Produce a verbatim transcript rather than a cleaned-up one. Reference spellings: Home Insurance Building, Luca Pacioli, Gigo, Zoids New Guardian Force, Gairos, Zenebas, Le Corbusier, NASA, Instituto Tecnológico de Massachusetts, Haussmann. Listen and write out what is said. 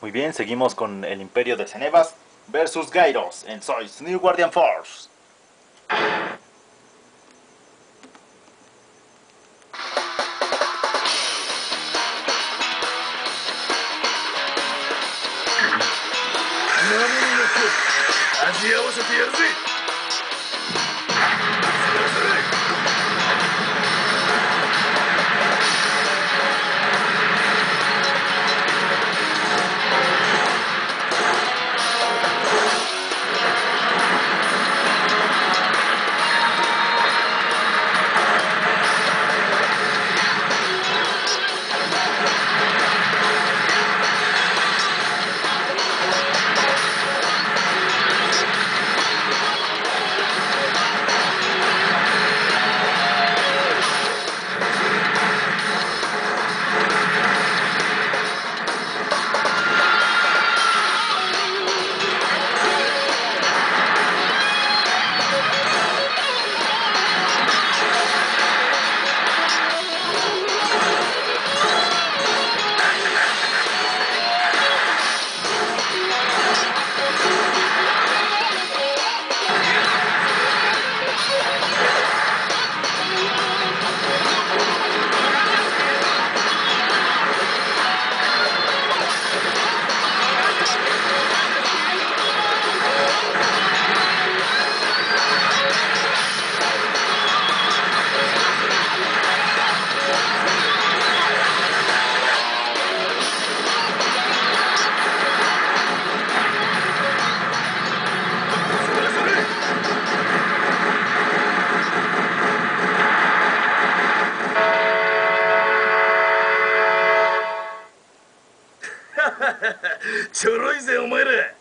Muy bien, seguimos con el imperio de Zenebas versus Gairos en Zoids New Guardian Force.ちょろいぜお前ら。